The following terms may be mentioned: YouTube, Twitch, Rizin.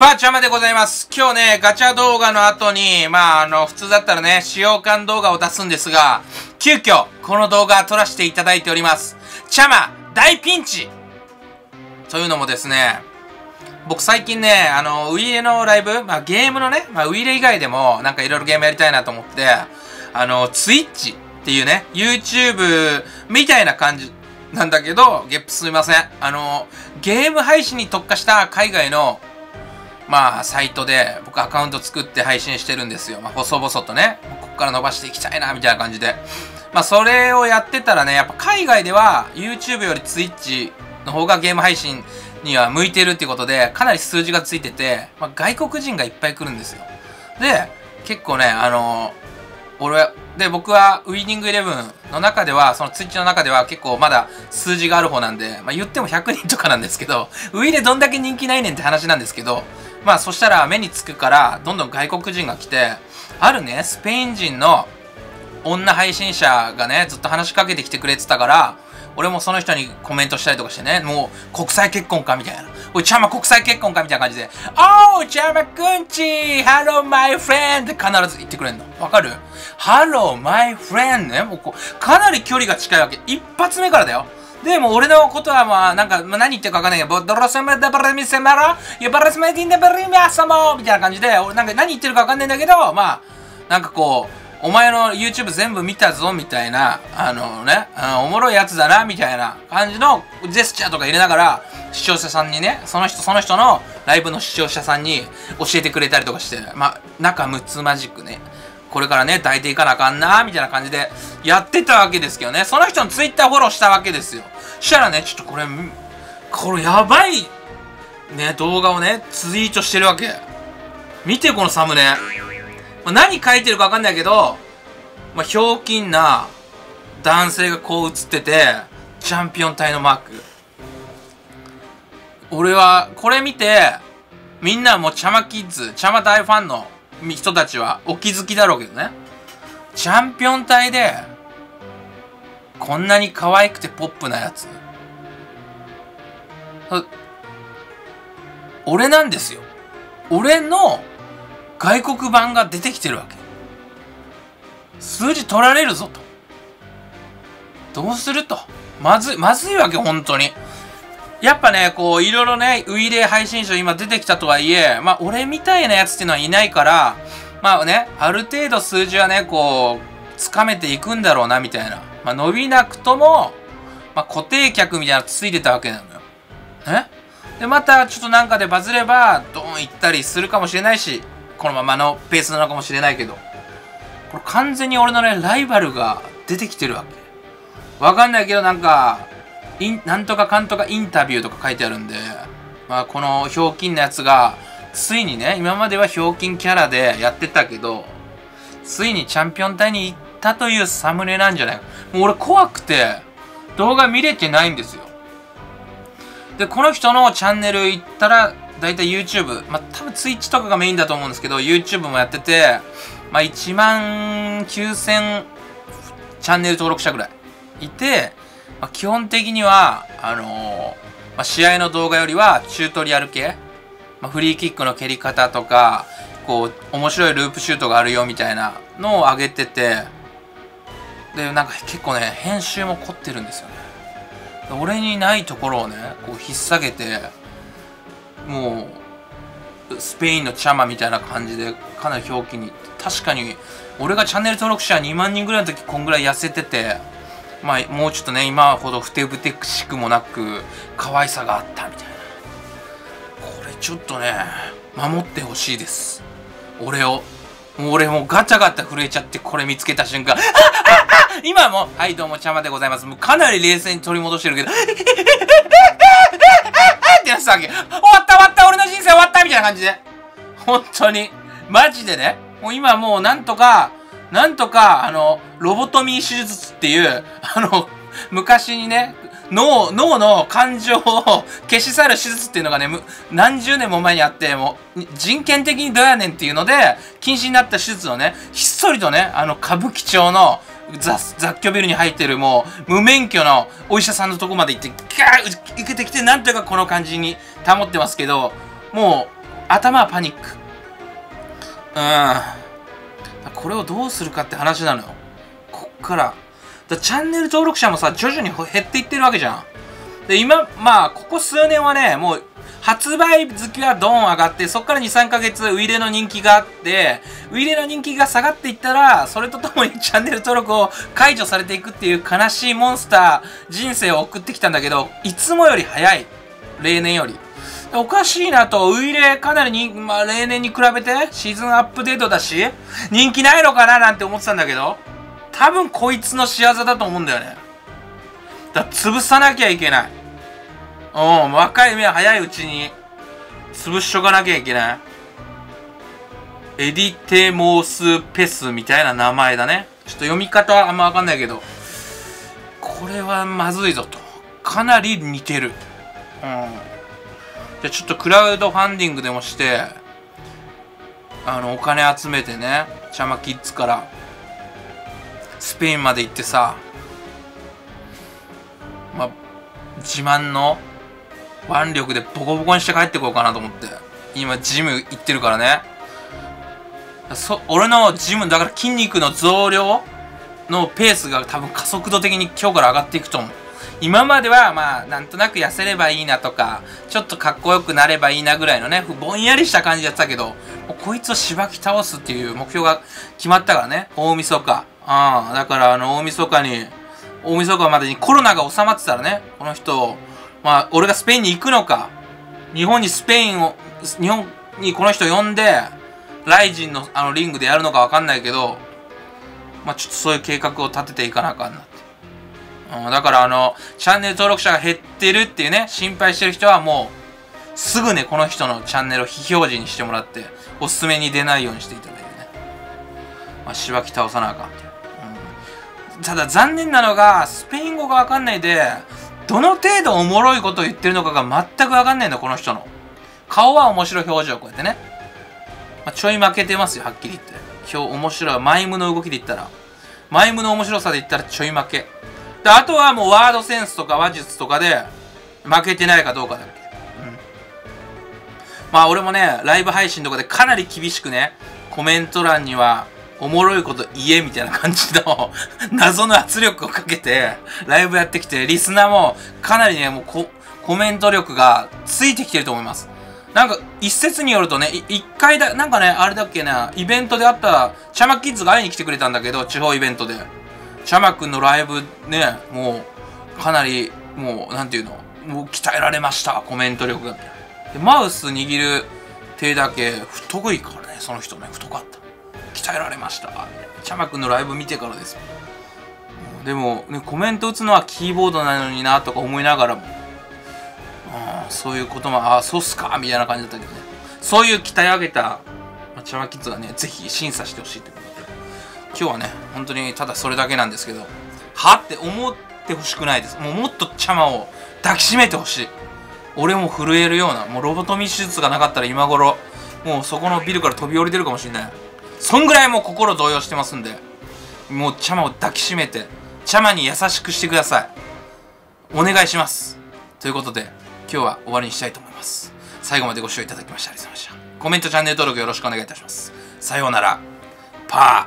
パーちゃまでございます。今日ね、ガチャ動画の後に、普通だったらね、使用感動画を出すんですが、急遽、この動画撮らせていただいております。ちゃま、大ピンチというのもですね、僕最近ね、ウイイレのライブ、ゲームのね、ウイイレ以外でも、なんかいろいろゲームやりたいなと思って、Twitch っていうね、YouTube みたいな感じなんだけど、ゲップすみません。ゲーム配信に特化した海外の、サイトで僕アカウント作って配信してるんですよ。細々とね、ここから伸ばしていきたいな、みたいな感じで。それをやってたらね、やっぱ海外では YouTube より Twitch の方がゲーム配信には向いてるっていうことで、かなり数字がついてて、外国人がいっぱい来るんですよ。で、結構ね、僕はウィニングイレブンの中では、その Twitch の中では結構まだ数字がある方なんで、言っても100人とかなんですけど、ウィでどんだけ人気ないねんって話なんですけど、そしたら目につくから、どんどん外国人が来て、あるね、スペイン人の女配信者がね、ずっと話しかけてきてくれてたから、俺もその人にコメントしたりとかしてね、もう国際結婚かみたいな。おい、ちゃま国際結婚かみたいな感じで、おー、ちゃまくんち、ハローマイフレンドって必ず言ってくれんの。わかる？ハローマイフレンドね。もうかなり距離が近いわけ。一発目からだよ。で、もう俺のことは何言ってるかわかんないけど、ボドロセメダバレミセマラ、ヤバラスメディンダバレミアサモみたいな感じで、俺何言ってるかわかんないんだけど、お前の YouTube 全部見たぞみたいな、おもろいやつだなみたいな感じのジェスチャーとか入れながら、視聴者さんにね、その人のライブの視聴者さんに教えてくれたりとかして、仲睦まじくね、これからね、抱いていかなあかんな、みたいな感じでやってたわけですけどね。その人の Twitter フォローしたわけですよ。したらね、ちょっとこれやばい、ね、動画をね、ツイートしてるわけ。見て、このサムネ。何書いてるかわかんないけど、ひょうきんな男性がこう写ってて、チャンピオン隊のマーク。俺は、これ見て、みんなもうちゃまキッズ、ちゃま大ファンの人たちはお気づきだろうけどね。チャンピオン隊で、こんなに可愛くてポップなやつ。俺なんですよ。俺の外国版が出てきてるわけ。数字取られるぞと。どうすると。まずいわけ、本当に。やっぱね、いろいろね、ウイレ配信者今出てきたとはいえ、俺みたいなやつっていうのはいないから、ある程度数字はね、掴めていくんだろうな、みたいな。伸びなくとも、固定客みたいなのついてたわけなのよ。ね。で、また、ちょっとなんかでバズれば、ドーン行ったりするかもしれないし、このままのペースなのかもしれないけど、これ完全に俺のね、ライバルが出てきてるわけ。わかんないけど、なんとかかんとかインタビューとか書いてあるんで、このひょうきんなやつが、ついにね、今まではひょうきんキャラでやってたけど、ついにチャンピオン隊に行ったというサムネなんじゃないか。もう俺怖くて、動画見れてないんですよ。で、この人のチャンネル行ったら、だいたい YouTube、多分 Twitch とかがメインだと思うんですけど、YouTube もやってて、19000チャンネル登録者ぐらいいて、基本的には、試合の動画よりはチュートリアル系、フリーキックの蹴り方とか、面白いループシュートがあるよみたいなのを上げてて、で、結構ね、編集も凝ってるんですよね。俺にないところをね、引っさげて、もう、スペインのチャマみたいな感じで、かなり表記に、確かに、俺がチャンネル登録者2万人ぐらいの時、こんぐらい痩せてて、もうちょっとね、今ほどふてぶてしくもなく、可愛さがあったみたいな。これちょっとね、守ってほしいです。俺を。もう俺もうガチャガチャ震えちゃって、これ見つけた瞬間、今も、はいどうも、ちゃまでございます。もうかなり冷静に取り戻してるけど、ってやってたわけ。終わった終わった俺の人生終わったみたいな感じで。本当に。マジでね。もう今もうなんとか、ロボトミー手術っていう、昔にね、脳の感情を消し去る手術っていうのがね、何十年も前にあって、もう、人権的にどうやねんっていうので、禁止になった手術をね、ひっそりとね、歌舞伎町の雑居ビルに入ってるもう、無免許のお医者さんのとこまで行って、ガーッ受けてきて、なんとかこの感じに保ってますけど、もう、頭はパニック。これをどうするかって話なのよ。こっから。チャンネル登録者もさ、徐々に減っていってるわけじゃん。で、今、まあ、ここ数年はね、もう、発売月はドーン上がって、そっから2、3ヶ月、ウイイレの人気があって、ウイイレの人気が下がっていったら、それとともにチャンネル登録を解除されていくっていう悲しいモンスター人生を送ってきたんだけど、いつもより早い。例年より。おかしいなと、ウイイレかなりに、まあ、例年に比べてシーズンアップデートだし、人気ないのかななんて思ってたんだけど、多分こいつの仕業だと思うんだよね。だから潰さなきゃいけない。うん、若い目は早いうちに潰しとかなきゃいけない。エディテモースペスみたいな名前だね。ちょっと読み方あんまわかんないけど、これはまずいぞと。かなり似てる。うん。じゃあちょっとクラウドファンディングでもして、お金集めてね、ちゃまキッズから、スペインまで行ってさ、まあ、自慢の腕力でボコボコにして帰ってこようかなと思って。今、ジム行ってるからね。俺のジム、だから筋肉の増量のペースが多分加速度的に今日から上がっていくと思う。今までは、まあ、なんとなく痩せればいいなとか、ちょっとかっこよくなればいいなぐらいのね、ぼんやりした感じだったけど、こいつをしばき倒すっていう目標が決まったからね。大晦日。ああ、だから大晦日までにコロナが収まってたらね、この人、まあ、俺がスペインに行くのか、日本にこの人呼んで、ライジンのリングでやるのかわかんないけど、まあ、ちょっとそういう計画を立てていかなあかんなって。だからチャンネル登録者が減ってるっていうね、心配してる人はもう、すぐね、この人のチャンネルを非表示にしてもらって、おすすめに出ないようにしていただいてね。まあ、しばき倒さなあかんって。ただ残念なのが、スペイン語がわかんないで、どの程度おもろいことを言ってるのかが全くわかんないんだ、この人の。顔は面白い表情、こうやってね。まあ、ちょい負けてますよ、はっきり言って。面白い。マイムの動きで言ったら。マイムの面白さで言ったらちょい負け。で、あとはもうワードセンスとか話術とかで、負けてないかどうかだけ。うん。まあ俺もね、ライブ配信とかでかなり厳しくね、コメント欄には、おもろいこと言えみたいな感じの謎の圧力をかけてライブやってきて、リスナーもかなりね、もうコメント力がついてきてると思います。なんか一説によるとね、一回だ、なんかね、あれだっけな、イベントで会ったチャマキッズが会いに来てくれたんだけど、地方イベントで。チャマくんのライブね、もうかなり、もうなんていうの、もう鍛えられました、コメント力が。で、マウス握る手だけ太いからね、その人ね、太かった。鍛えられました。チャマくんのライブ見てからです。でも、ね、コメント打つのはキーボードなのになとか思いながらも、そういうことも、ああ、そうっすかみたいな感じだったけどね。そういう鍛え上げた、チャマキッズがね、ぜひ審査してほしいということで。今日はね、本当にただそれだけなんですけど、はって思ってほしくないです。もうもっとチャマを抱きしめてほしい。俺も震えるような、もうロボトミー手術がなかったら今頃、もうそこのビルから飛び降りてるかもしれない。そんぐらいもう心動揺してますんで、もうチャマを抱きしめて、チャマに優しくしてください。お願いします。ということで、今日は終わりにしたいと思います。最後までご視聴いただきましてありがとうございました。コメント、チャンネル登録よろしくお願いいたします。さようなら。パー。